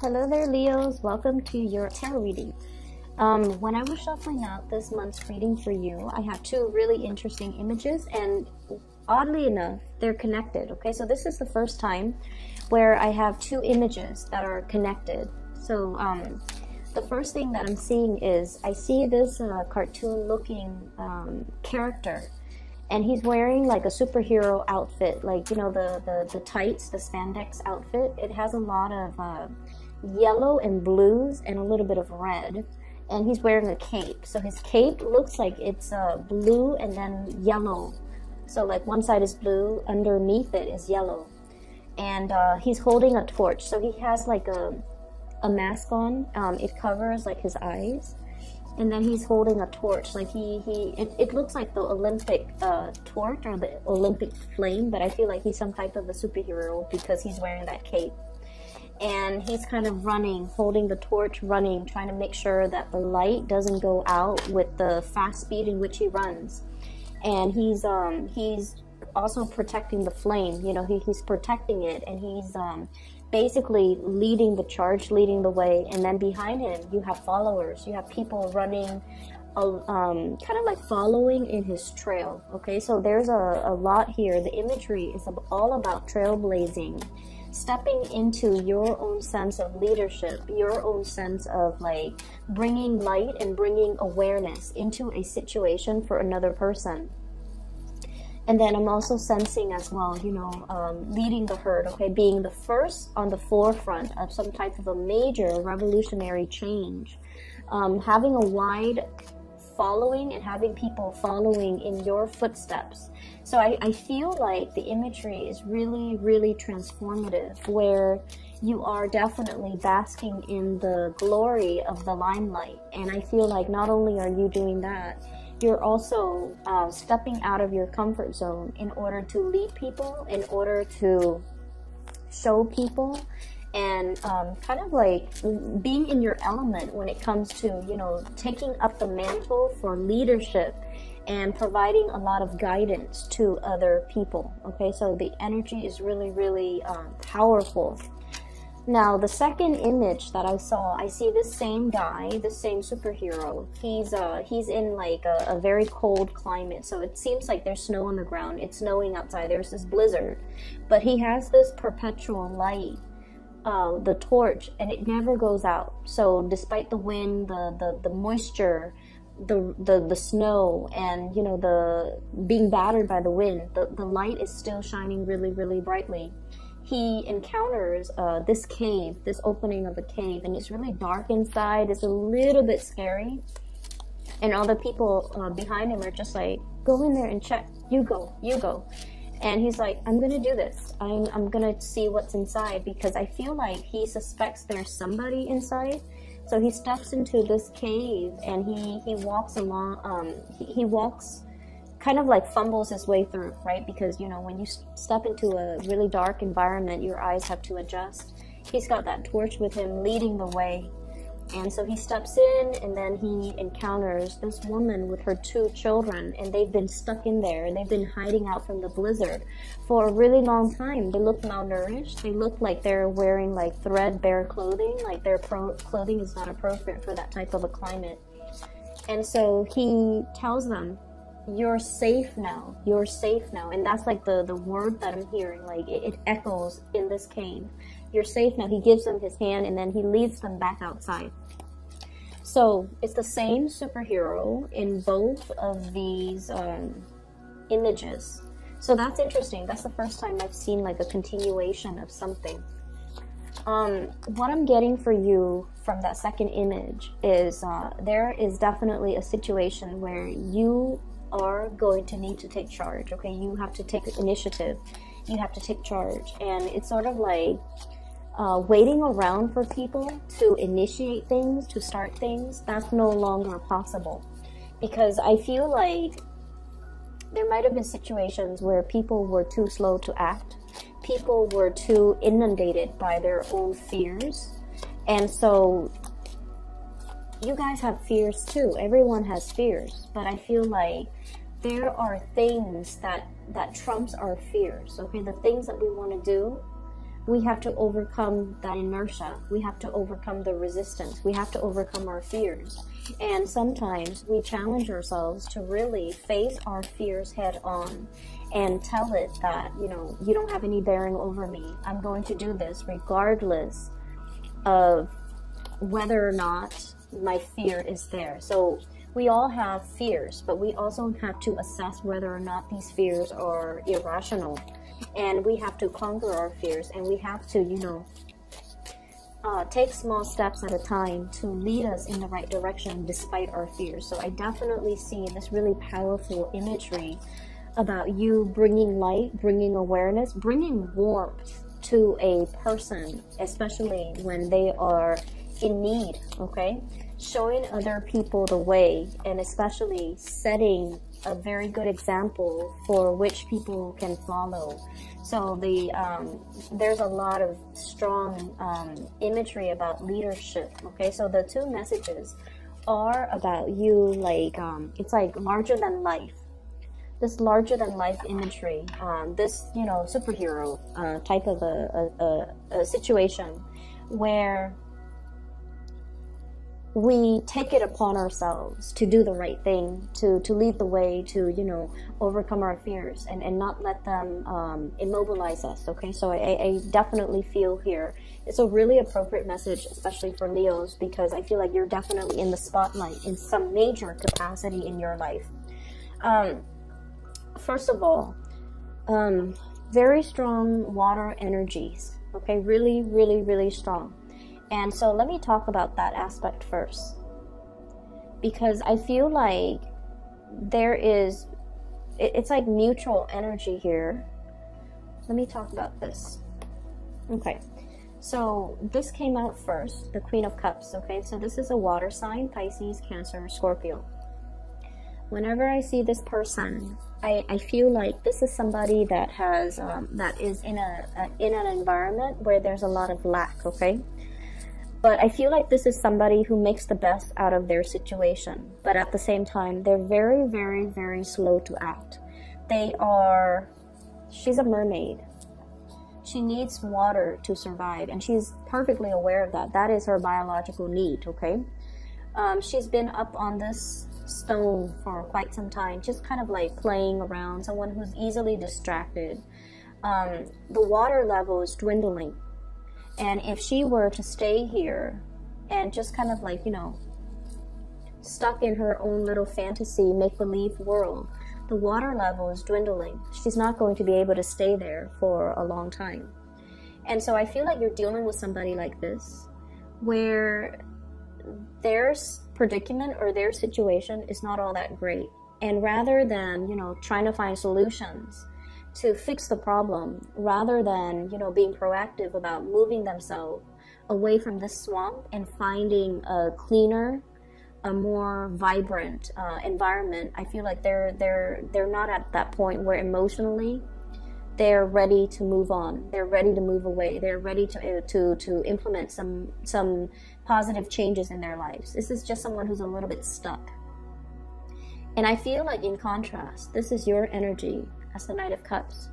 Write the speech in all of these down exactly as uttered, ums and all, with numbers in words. Hello there, Leos. Welcome to your tarot reading. Um, when I was shuffling out this month's reading for you, I have two really interesting images, and oddly enough, they're connected. Okay, so this is the first time where I have two images that are connected. So um, the first thing that I'm seeing is I see this uh, cartoon-looking um, character, and he's wearing like a superhero outfit, like, you know, the, the, the tights, the spandex outfit. It has a lot of Uh, yellow and blues and a little bit of red, and he's wearing a cape. So his cape looks like it's uh, blue and then yellow, so like one side is blue, underneath it is yellow, and uh, he's holding a torch. So he has like a, a mask on, um, it covers like his eyes, and then he's holding a torch, like he, he it, it looks like the Olympic uh, torch or the Olympic flame, but I feel like he's some type of a superhero because he's wearing that cape. And he's kind of running, holding the torch, running, trying to make sure that the light doesn't go out with the fast speed in which he runs. And he's um, he's also protecting the flame, you know, he, he's protecting it, and he's um, basically leading the charge, leading the way. And then behind him, you have followers, you have people running, um, kind of like following in his trail, okay? So there's a, a lot here. The imagery is all about trailblazing, stepping into your own sense of leadership, your own sense of like bringing light and bringing awareness into a situation for another person. And then I'm also sensing as well, you know, um, leading the herd, okay, being the first on the forefront of some type of a major revolutionary change, um, having a wide following and having people following in your footsteps. So I, I feel like the imagery is really, really transformative, where you are definitely basking in the glory of the limelight. And I feel like not only are you doing that, you're also uh, stepping out of your comfort zone in order to lead people, in order to show people, and um, kind of like being in your element when it comes to, you know, taking up the mantle for leadership and providing a lot of guidance to other people, okay? So the energy is really, really um, powerful. Now, the second image that I saw, I see this same guy, this same superhero. He's uh, he's in like a, a very cold climate, so it seems like there's snow on the ground. It's snowing outside, there's this blizzard, but he has this perpetual light, Uh, the torch, and it never goes out. So despite the wind, the, the, the moisture, the, the, the snow, and, you know, the being battered by the wind, the, the light is still shining really, really brightly. He encounters uh, this cave, this opening of a cave, and it's really dark inside. It's a little bit scary. And all the people uh, behind him are just like, go in there and check. You go, you go. And he's like, I'm gonna do this. I'm, I'm gonna see what's inside, because I feel like he suspects there's somebody inside. So he steps into this cave, and he, he walks along, um, he, he walks, kind of like fumbles his way through, right? Because, you know, when you step into a really dark environment, your eyes have to adjust. He's got that torch with him, leading the way. And so he steps in, and then he encounters this woman with her two children, and they've been stuck in there, and they've been hiding out from the blizzard for a really long time. They look malnourished. They look like they're wearing like threadbare clothing, like their pro clothing is not appropriate for that type of a climate. And so he tells them, you're safe now, you're safe now. And that's like the, the word that I'm hearing, like it, it echoes in this cave. You're safe now. He gives them his hand, and then he leads them back outside. So it's the same superhero in both of these um, images. So that's interesting. That's the first time I've seen like a continuation of something. Um, what I'm getting for you from that second image is uh, there is definitely a situation where you are going to need to take charge. Okay, you have to take initiative. You have to take charge. And it's sort of like Uh, waiting around for people to initiate things, to start things, that's no longer possible. Because I feel like there might have been situations where people were too slow to act. People were too inundated by their own fears. And so you guys have fears too. Everyone has fears. But I feel like there are things that, that trumps our fears. Okay, the things that we want to do, we have to overcome that inertia. We have to overcome the resistance. We have to overcome our fears. And sometimes we challenge ourselves to really face our fears head on and tell it that, you know, you don't have any bearing over me. I'm going to do this regardless of whether or not my fear is there. So we all have fears, but we also have to assess whether or not these fears are irrational. And we have to conquer our fears, and we have to, you know, uh, take small steps at a time to lead us in the right direction despite our fears. So I definitely see this really powerful imagery about you bringing light, bringing awareness, bringing warmth to a person, especially when they are in need, okay? Showing other people the way, and especially setting a very good example for which people can follow. So the um, there's a lot of strong um, imagery about leadership, okay? So the two messages are about you, like, um, it's like larger than life. This larger than life imagery, um, this, you know, superhero uh, type of a, a, a, a situation where we take it upon ourselves to do the right thing, to, to lead the way, to, you know, overcome our fears and, and not let them um, immobilize us, okay? So I, I definitely feel here it's a really appropriate message, especially for Leos, because I feel like you're definitely in the spotlight in some major capacity in your life. Um, first of all, um, very strong water energies, okay? Really, really, really strong. And so let me talk about that aspect first, because I feel like there is, it's like mutual energy here. Let me talk about this. Okay, so this came out first, the Queen of Cups, okay? So this is a water sign, Pisces, Cancer, Scorpio. Whenever I see this person, I, I feel like this is somebody that has, um, that is in, a, a, in an environment where there's a lot of lack, okay? But I feel like this is somebody who makes the best out of their situation. But at the same time, they're very, very, very slow to act. They are... She's a mermaid. She needs water to survive, and she's perfectly aware of that. That is her biological need, okay? Um, she's been up on this stone for quite some time, just kind of like playing around, someone who's easily distracted. Um, the water level is dwindling. And if she were to stay here and just kind of like, you know, stuck in her own little fantasy, make-believe world, the water level is dwindling. She's not going to be able to stay there for a long time. And so I feel like you're dealing with somebody like this, where their predicament or their situation is not all that great. And rather than, you know, trying to find solutions to fix the problem, rather than, you know, being proactive about moving themselves away from this swamp and finding a cleaner, a more vibrant uh, environment, I feel like they're they're they're not at that point where emotionally they're ready to move on. They're ready to move away. They're ready to uh, to to implement some some positive changes in their lives. This is just someone who's a little bit stuck. And I feel like, in contrast, this is your energy. The Knight of Cups,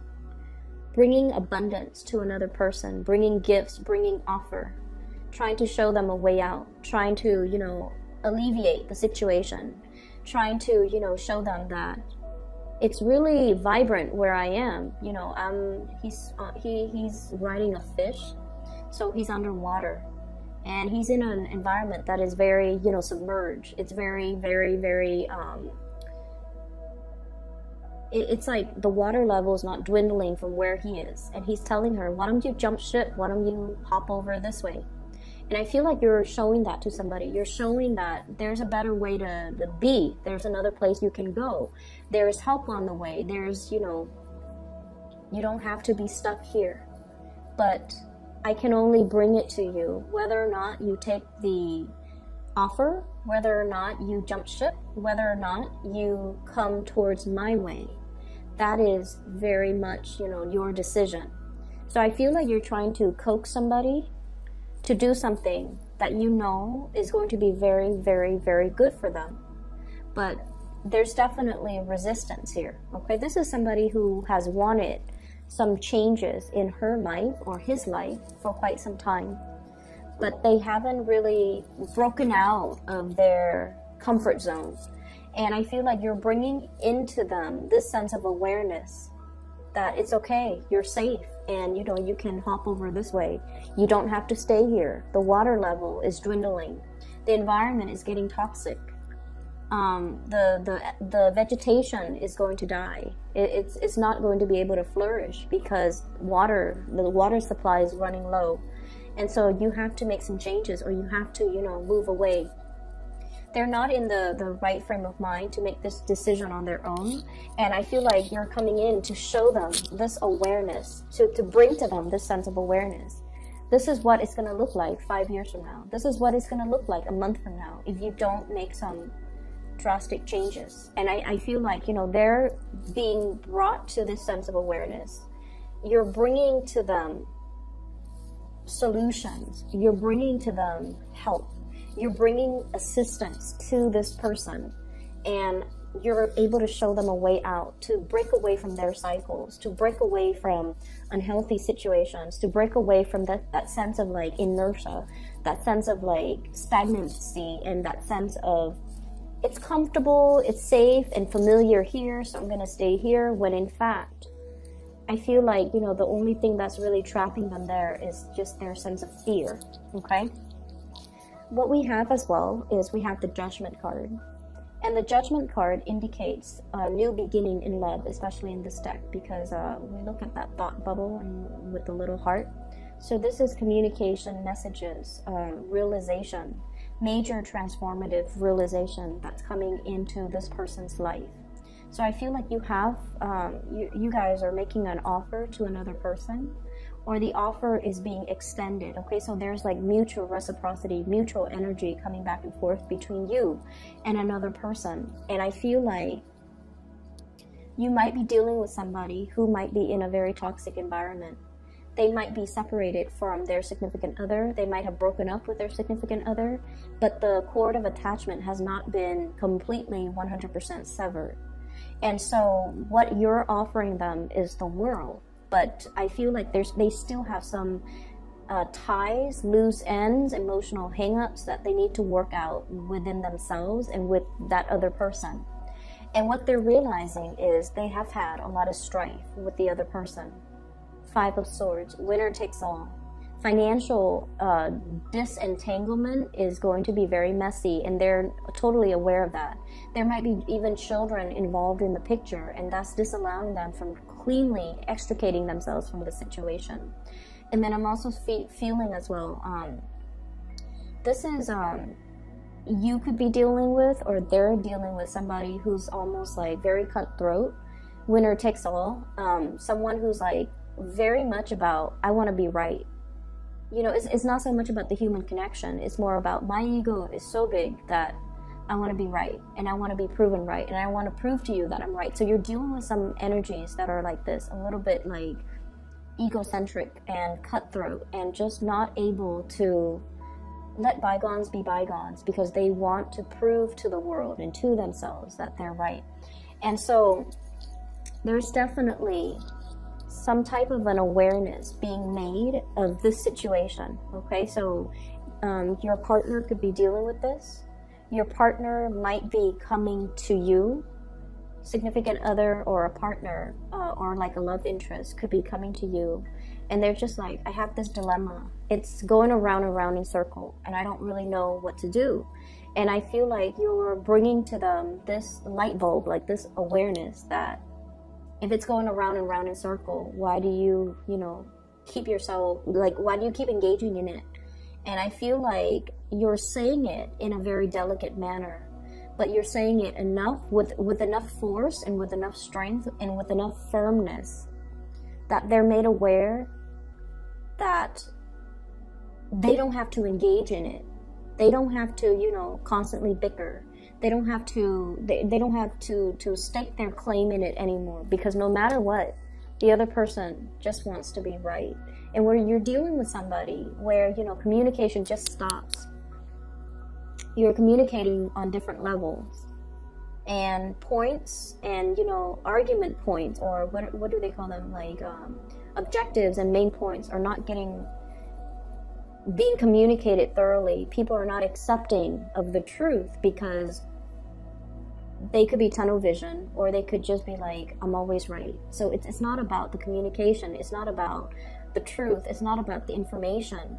bringing abundance to another person, bringing gifts, bringing offer, trying to show them a way out, trying to, you know, alleviate the situation, trying to, you know, show them that it's really vibrant where I am. You know, um, he's uh, he he's riding a fish, so he's underwater, and he's in an environment that is very, you know, submerged. It's very, very, very. Um, It's like the water level is not dwindling from where he is. And he's telling her, why don't you jump ship? Why don't you hop over this way? And I feel like you're showing that to somebody. You're showing that there's a better way to, to be. There's another place you can go. There is help on the way. There's, you know, you don't have to be stuck here. But I can only bring it to you, whether or not you take the offer, whether or not you jump ship, whether or not you come towards my way. That is very much, you know, your decision. So I feel like you're trying to coax somebody to do something that you know is going to be very, very, very good for them. But there's definitely resistance here, okay? This is somebody who has wanted some changes in her life or his life for quite some time, but they haven't really broken out of their comfort zone. And I feel like you're bringing into them this sense of awareness that it's okay, you're safe, and you know, you can hop over this way. You don't have to stay here. The water level is dwindling. The environment is getting toxic. Um, the, the, the vegetation is going to die. It, it's, it's not going to be able to flourish because water, the water supply is running low. And so you have to make some changes, or you have to, you know, move away. They're not in the, the right frame of mind to make this decision on their own. And I feel like you're coming in to show them this awareness, to, to bring to them this sense of awareness. This is what it's going to look like five years from now. This is what it's going to look like a month from now if you don't make some drastic changes. And I, I feel like, you know, they're being brought to this sense of awareness. You're bringing to them solutions. You're bringing to them help. You're bringing assistance to this person, and you're able to show them a way out, to break away from their cycles, to break away from unhealthy situations, to break away from that, that sense of like inertia, that sense of like stagnancy, and that sense of it's comfortable, it's safe and familiar here, so I'm gonna stay here, when in fact, I feel like, you know, the only thing that's really trapping them there is just their sense of fear, okay? What we have as well is we have the Judgment card. And the Judgment card indicates a new beginning in love, especially in this deck, because uh, we look at that thought bubble and with the little heart. So this is communication, messages, uh, realization, major transformative realization that's coming into this person's life. So I feel like you have, um, you, you guys are making an offer to another person, or the offer is being extended, okay? So there's like mutual reciprocity, mutual energy coming back and forth between you and another person. And I feel like you might be dealing with somebody who might be in a very toxic environment. They might be separated from their significant other. They might have broken up with their significant other, but the cord of attachment has not been completely one hundred percent severed. And so what you're offering them is the world, but I feel like there's, they still have some uh, ties, loose ends, emotional hang-ups that they need to work out within themselves and with that other person. And what they're realizing is they have had a lot of strife with the other person. Five of Swords, winner takes all. Financial uh, disentanglement is going to be very messy, and they're totally aware of that. There might be even children involved in the picture, and that's disallowing them from cleanly extricating themselves from the situation. And then I'm also fe feeling as well, um, this is, um, you could be dealing with, or they're dealing with somebody who's almost like very cutthroat, winner takes all, um, someone who's like very much about, I want to be right. You know, it's, it's not so much about the human connection. It's more about my ego is so big that I want to be right, and I want to be proven right, and I want to prove to you that I'm right. So you're dealing with some energies that are like this, a little bit like egocentric and cutthroat, and just not able to let bygones be bygones because they want to prove to the world and to themselves that they're right. And so there's definitely some type of an awareness being made of this situation, okay? So um, your partner could be dealing with this. Your partner might be coming to you. Significant other or a partner uh, or like a love interest could be coming to you, and they're just like, I have this dilemma. It's going around and around in circle, and I don't really know what to do. And I feel like you're bringing to them this light bulb, like this awareness that if it's going around and around in circle, why do you, you know, keep yourself, like, why do you keep engaging in it? And I feel like you're saying it in a very delicate manner, but you're saying it enough, with, with enough force and with enough strength and with enough firmness that they're made aware that they don't have to engage in it. They don't have to, you know, constantly bicker. They don't have to, they, they don't have to, to stake their claim in it anymore, because no matter what, the other person just wants to be right. And where you're dealing with somebody where, you know, communication just stops. You're communicating on different levels. and points and, you know, argument points, or what, what do they call them, like um, objectives and main points are not getting being communicated thoroughly. People are not accepting of the truth because they could be tunnel vision, or they could just be like, I'm always right. So it's, it's not about the communication. It's not about the truth. It's not about the information.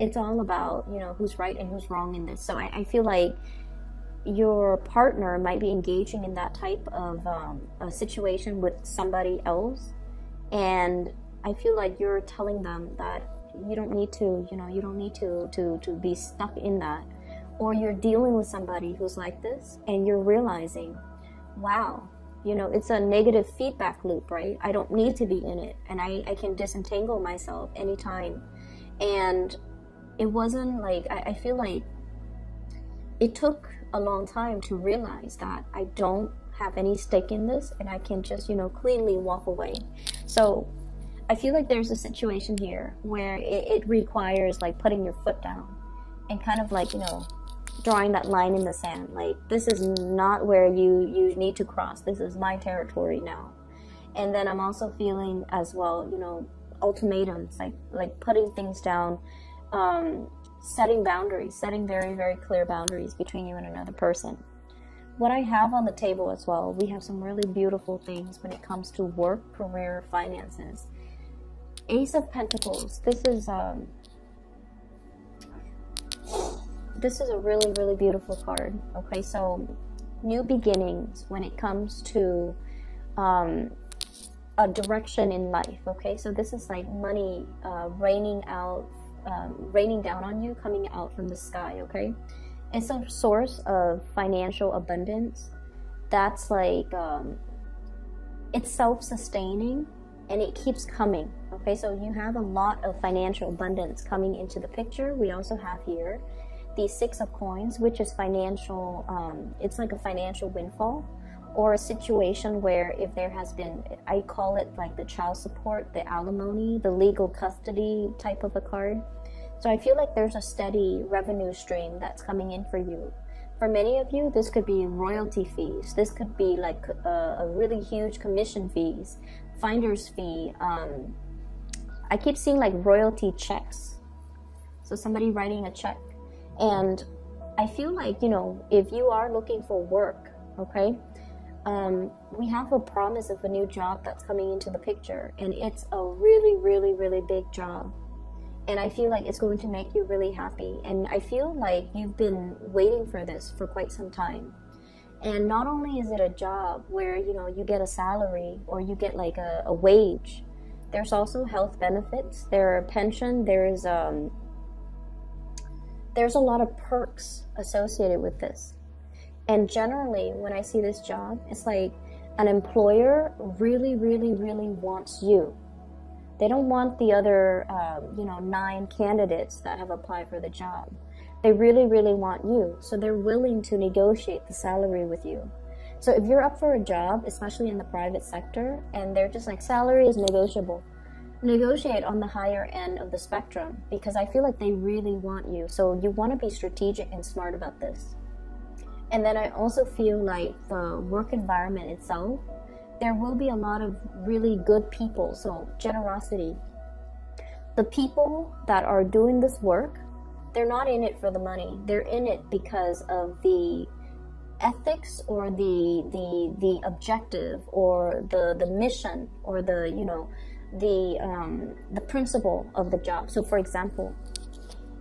It's all about, you know, who's right and who's wrong in this. So I, I feel like your partner might be engaging in that type of um, a situation with somebody else. And I feel like you're telling them that you don't need to, you know, you don't need to, to, to be stuck in that. Or you're dealing with somebody who's like this and you're realizing, wow, you know, it's a negative feedback loop, right? I don't need to be in it, and I, I can disentangle myself anytime. And it wasn't like, I, I feel like it took a long time to realize that I don't have any stake in this and I can just, you know, cleanly walk away. So I feel like there's a situation here where it, it requires like putting your foot down and kind of like, you know, drawing that line in the sand, like, this is not where you you need to cross. This is my territory now. And then I'm also feeling as well, you know, ultimatums, like like putting things down, um setting boundaries, setting very very clear boundaries between you and another person. What I have on the table as well, we have some really beautiful things when it comes to work, career, finances. Ace of Pentacles. This is um this is a really really beautiful card. Okay, so new beginnings when it comes to um a direction in life. Okay, so this is like money uh raining out um, raining down on you, coming out from the sky. Okay, it's a source of financial abundance that's like um it's self-sustaining and it keeps coming. Okay, so you have a lot of financial abundance coming into the picture. We also have here the Six of Coins, which is financial, um, it's like a financial windfall, or a situation where if there has been, I call it like the child support, the alimony, the legal custody type of a card. So I feel like there's a steady revenue stream that's coming in for you. For many of you, this could be royalty fees. This could be like a, a really huge commission fees, finder's fee. Um, I keep seeing like royalty checks. So somebody writing a check. And I feel like, you know, if you are looking for work, okay, um, we have a promise of a new job that's coming into the picture. And it's a really, really, really big job. And I feel like it's going to make you really happy. And I feel like you've been waiting for this for quite some time. And not only is it a job where, you know, you get a salary or you get like a, a wage, there's also health benefits, there are pension, there is... um. There's a lot of perks associated with this. And generally, when I see this job, it's like an employer really, really, really wants you. They don't want the other, um, you know, nine candidates that have applied for the job. They really, really want you. So they're willing to negotiate the salary with you. So if you're up for a job, especially in the private sector, and they're just like, salary is negotiable. Negotiate on the higher end of the spectrum, because I feel like they really want you. So you want to be strategic and smart about this. And then I also feel like the work environment itself, there will be a lot of really good people. So generosity. The people that are doing this work, they're not in it for the money. They're in it because of the ethics or the the the objective or the the mission or the, you know, the um the principle of the job. So for example,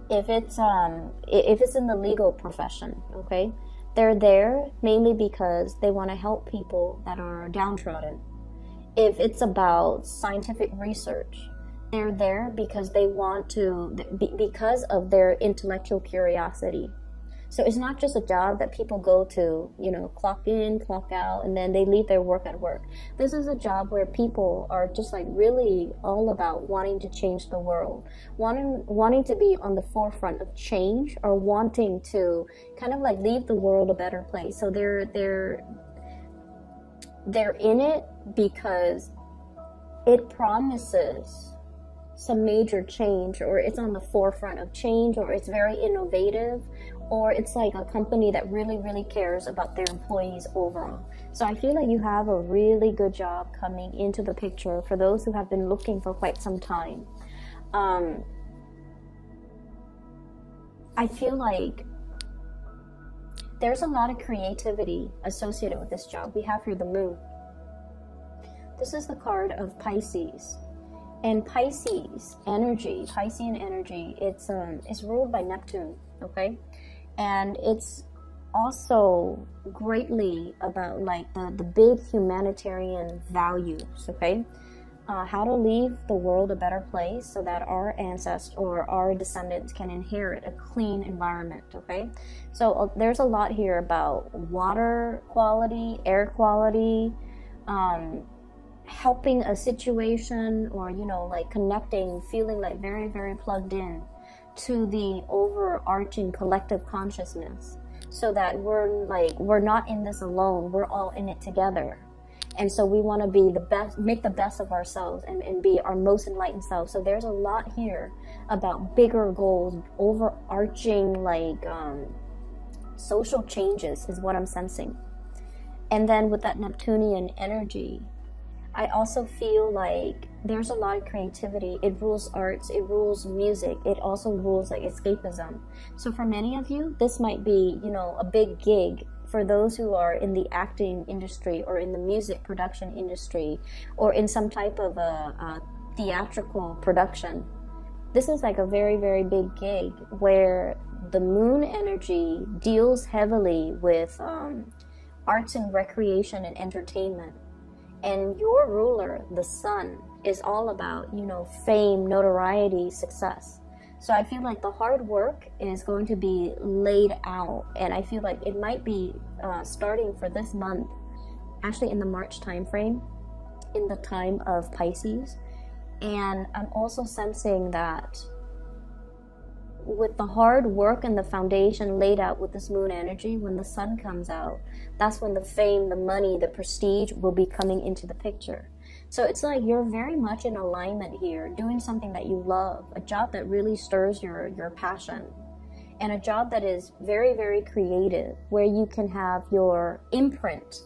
if it's um if it's in the legal profession, okay, they're there mainly because they want to help people that are downtrodden. If it's about scientific research, they're there because they want to, because of their intellectual curiosity. So it's not just a job that people go to, you know, clock in, clock out, and then they leave their work at work. This is a job where people are just like really all about wanting to change the world, wanting, wanting to be on the forefront of change, or wanting to kind of like leave the world a better place. So they're, they're, they're in it because it promises some major change, or it's on the forefront of change, or it's very innovative, or it's like a company that really, really cares about their employees overall. So I feel like you have a really good job coming into the picture for those who have been looking for quite some time. Um, I feel like there's a lot of creativity associated with this job. We have here the moon. This is the card of Pisces. And Pisces energy, Piscean energy, it's, um, it's ruled by Neptune, okay? And it's also greatly about like the, the big humanitarian values, okay? Uh, how to leave the world a better place so that our ancestors or our descendants can inherit a clean environment, okay? So uh, there's a lot here about water quality, air quality, um, helping a situation, or you know, like connecting, feeling like very, very plugged in to the overarching collective consciousness, so that we're like, we're not in this alone, we're all in it together. And so we want to be the best, make the best of ourselves, and, and be our most enlightened selves. So there's a lot here about bigger goals, overarching like um social changes is what I'm sensing. And then with that Neptunian energy, I also feel like there's a lot of creativity. It rules arts, it rules music, it also rules like escapism. So for many of you, this might be, you know, a big gig for those who are in the acting industry, or in the music production industry, or in some type of a, a theatrical production. This is like a very, very big gig where the moon energy deals heavily with um, arts and recreation and entertainment. And your ruler, the sun, is all about, you know, fame, notoriety, success. So I feel like the hard work is going to be laid out. And I feel like it might be uh, starting for this month, actually in the March time frame, in the time of Pisces. And I'm also sensing that with the hard work and the foundation laid out with this moon energy, when the sun comes out, that's when the fame, the money, the prestige will be coming into the picture. So it's like you're very much in alignment here, doing something that you love, a job that really stirs your, your passion, and a job that is very, very creative, where you can have your imprint,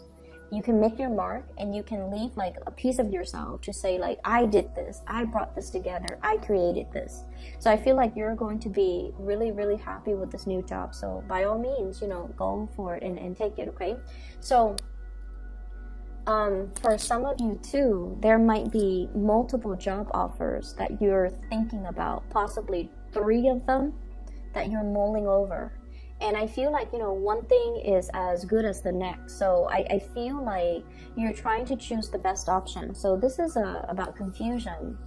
you can make your mark, and you can leave like a piece of yourself to say like, I did this, I brought this together, I created this. So I feel like you're going to be really, really happy with this new job. So by all means, you know, go for it and, and take it, okay? So um, for some of you too, there might be multiple job offers that you're thinking about, possibly three of them that you're mulling over. And I feel like, you know, one thing is as good as the next. So I, I feel like you're trying to choose the best option. So this is a, about confusion,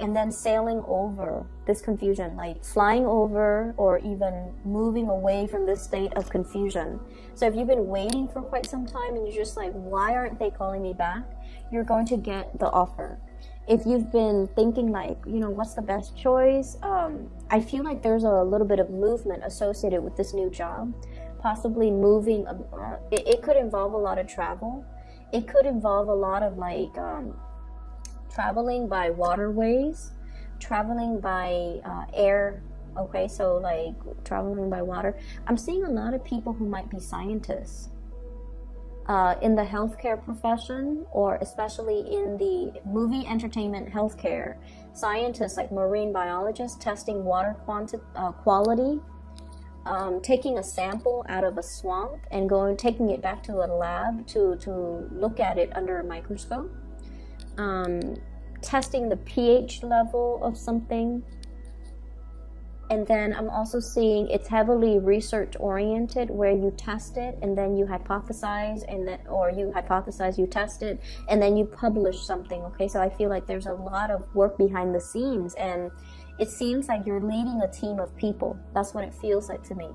and then sailing over this confusion, like flying over or even moving away from this state of confusion. So if you've been waiting for quite some time and you're just like, why aren't they calling me back? You're going to get the offer. If you've been thinking like, you know, what's the best choice? Um, I feel like there's a little bit of movement associated with this new job, possibly moving. Uh, it, it could involve a lot of travel. It could involve a lot of like um, traveling by waterways, traveling by uh, air. Okay, so like traveling by water. I'm seeing a lot of people who might be scientists. Uh, in the healthcare profession, or especially in the movie entertainment healthcare, scientists like marine biologists testing water quanti uh, quality, um, taking a sample out of a swamp and going taking it back to a lab to, to look at it under a microscope, um, testing the pH level of something. And then I'm also seeing it's heavily research oriented, where you test it and then you hypothesize, and then or you hypothesize, you test it, and then you publish something. Okay, so I feel like there's a lot of work behind the scenes, and it seems like you're leading a team of people. That's what it feels like to me.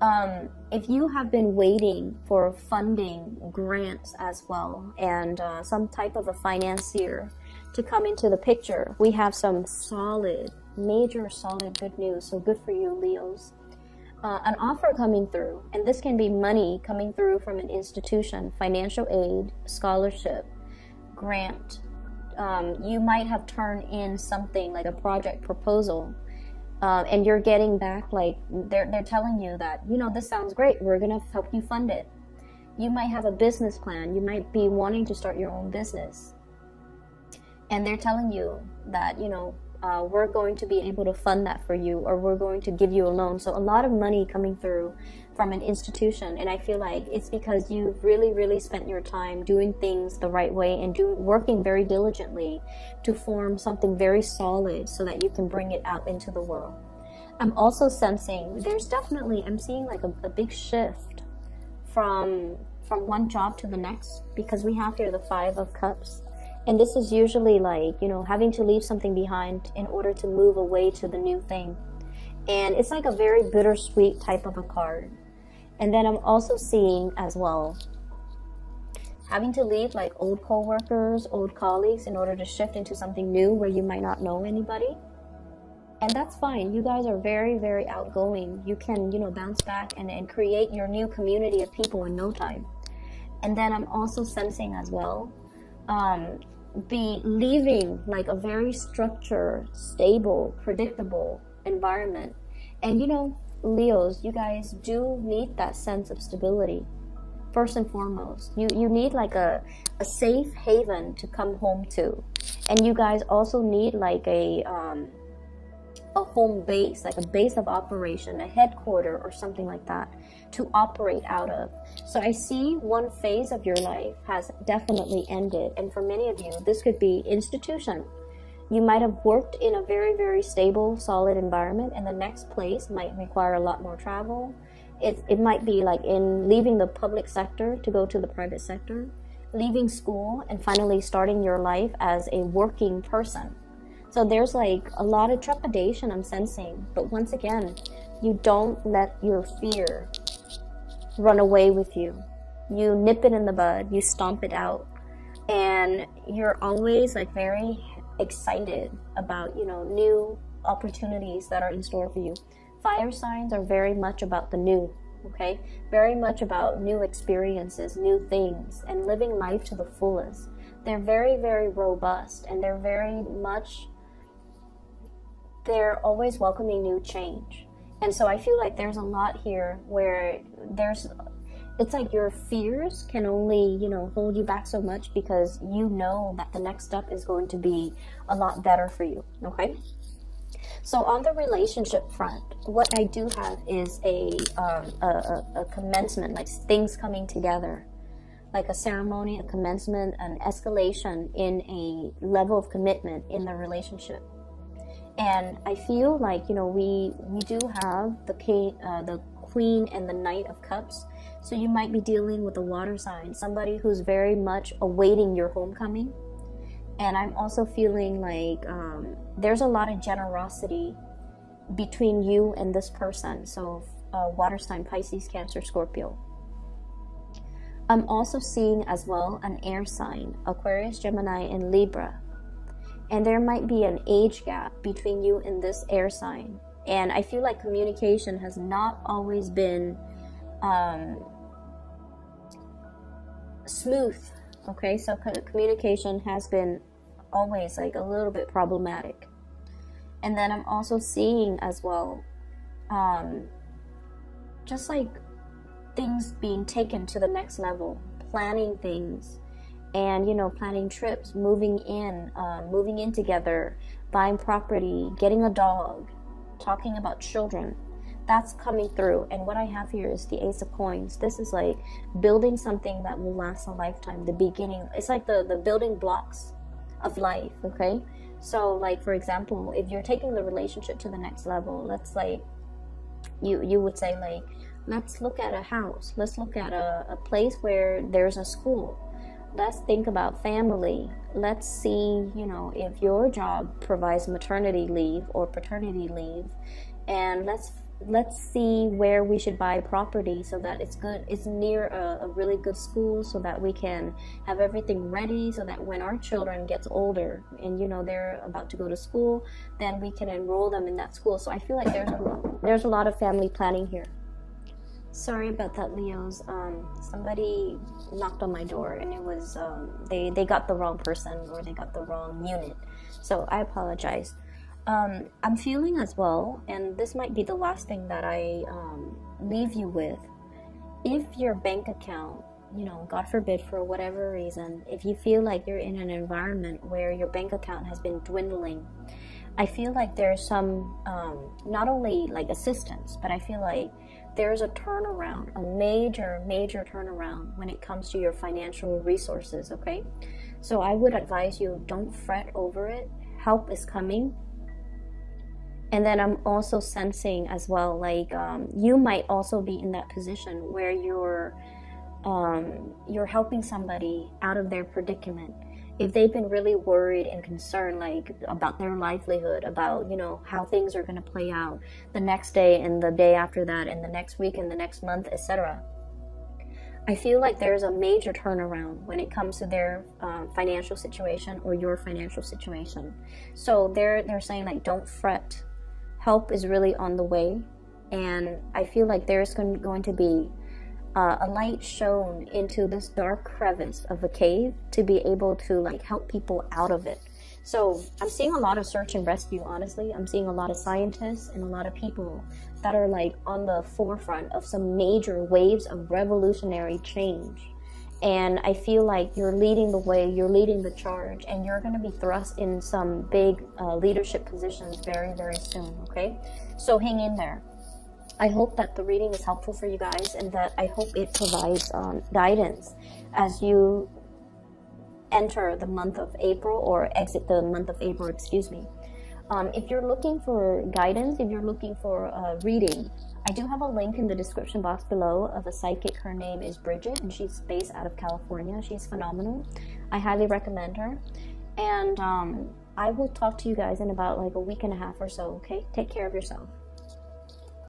Um, if you have been waiting for funding, grants as well, and uh, some type of a financier to come into the picture, we have some solid, major solid good news. So good for you, Leos. Uh, an offer coming through, and this can be money coming through from an institution, financial aid, scholarship, grant, um, you might have turned in something like a project proposal, uh, and you're getting back like they're, they're telling you that, you know, this sounds great, we're gonna help you fund it. You might have a business plan, you might be wanting to start your own business, and they're telling you that, you know, uh, we're going to be able to fund that for you, or we're going to give you a loan. So a lot of money coming through from an institution, and I feel like it's because you've really, really spent your time doing things the right way and do, working very diligently to form something very solid so that you can bring it out into the world. I'm also sensing there's definitely, I'm seeing like a, a big shift from, from one job to the next, because we have here the Five of Cups. And this is usually like, you know, having to leave something behind in order to move away to the new thing. And it's like a very bittersweet type of a card. And then I'm also seeing as well, having to leave like old co-workers, old colleagues in order to shift into something new where you might not know anybody. And that's fine. You guys are very, very outgoing. You can, you know, bounce back and, and create your new community of people in no time. And then I'm also sensing as well, um, be leaving like a very structured, stable, predictable environment. And you know, Leos, you guys do need that sense of stability first and foremost. You you need like a a safe haven to come home to, and you guys also need like a um a home base, like a base of operation, a headquarter or something like that to operate out of. So I see one phase of your life has definitely ended, and for many of you this could be institution. You might have worked in a very, very stable, solid environment, and the next place might require a lot more travel. It, it might be like in leaving the public sector to go to the private sector, leaving school, and finally starting your life as a working person. So there's like a lot of trepidation I'm sensing, but once again, you don't let your fear run away with you. You nip it in the bud, you stomp it out, and you're always like very excited about, you know, new opportunities that are in store for you. Fire signs are very much about the new, okay? Very much about new experiences, new things, and living life to the fullest. They're very, very robust, and they're very much, they're always welcoming new change. And so I feel like there's a lot here where there's, it's like your fears can only, you know, hold you back so much, because you know that the next step is going to be a lot better for you, okay? So on the relationship front, what I do have is a, um, a, a, a commencement, like things coming together, like a ceremony, a commencement, an escalation in a level of commitment in the relationship. And I feel like, you know, we we do have the king, uh, the Queen and the Knight of Cups. So you might be dealing with a water sign, somebody who's very much awaiting your homecoming. And I'm also feeling like um, there's a lot of generosity between you and this person. So uh, water sign, Pisces, Cancer, Scorpio. I'm also seeing as well an air sign, Aquarius, Gemini, and Libra. And there might be an age gap between you and this air sign. And I feel like communication has not always been um, smooth, okay? So communication has been always like a little bit problematic. And then I'm also seeing as well, um, just like things being taken to the next level, planning things, and, you know, planning trips, moving in, uh, moving in together, buying property, getting a dog, talking about children. That's coming through. And what I have here is the Ace of Coins. This is like building something that will last a lifetime, the beginning. It's like the, the building blocks of life, okay? So like, for example, if you're taking the relationship to the next level, let's like, you, you would say like, let's look at a house. Let's look at a, a place where there's a school. Let's think about family. Let's see, you know, if your job provides maternity leave or paternity leave, and let's let's see where we should buy property so that it's good, it's near a, a really good school, so that we can have everything ready, so that when our children gets older and, you know, they're about to go to school, then we can enroll them in that school. So I feel like there's a lot, there's a lot of family planning here. Sorry about that, Leos. Um, somebody knocked on my door, and it was um, they they got the wrong person, or they got the wrong unit. So I apologize. Um, I'm feeling as well, and this might be the last thing that I um, leave you with. If your bank account, you know, God forbid, for whatever reason, if you feel like you're in an environment where your bank account has been dwindling, I feel like there's some, um, not only like assistance, but I feel like there's a turnaround, a major, major turnaround when it comes to your financial resources, okay? So I would advise you, don't fret over it. Help is coming. And then I'm also sensing as well, like, um, you might also be in that position where you're, um, you're helping somebody out of their predicament. If they've been really worried and concerned, like, about their livelihood, about, you know, how things are going to play out the next day and the day after that and the next week and the next month, et cetera. I feel like there's a major turnaround when it comes to their uh, financial situation or your financial situation. So they're, they're saying, like, don't fret. Help is really on the way, and I feel like there's going to be uh, a light shone into this dark crevice of a cave to be able to, like, help people out of it. So I'm seeing a lot of search and rescue, honestly. I'm seeing a lot of scientists and a lot of people that are, like, on the forefront of some major waves of revolutionary change. And I feel like you're leading the way, you're leading the charge, and you're going to be thrust in some big uh, leadership positions very, very soon, okay? So hang in there. I hope that the reading is helpful for you guys, and that I hope it provides um, guidance as you enter the month of April, or exit the month of April, excuse me. Um, if you're looking for guidance, if you're looking for a reading, I do have a link in the description box below of a psychic. Her name is Bridget, and she's based out of California. She's phenomenal. I highly recommend her. And um, I will talk to you guys in about like a week and a half or so, okay? Take care of yourself.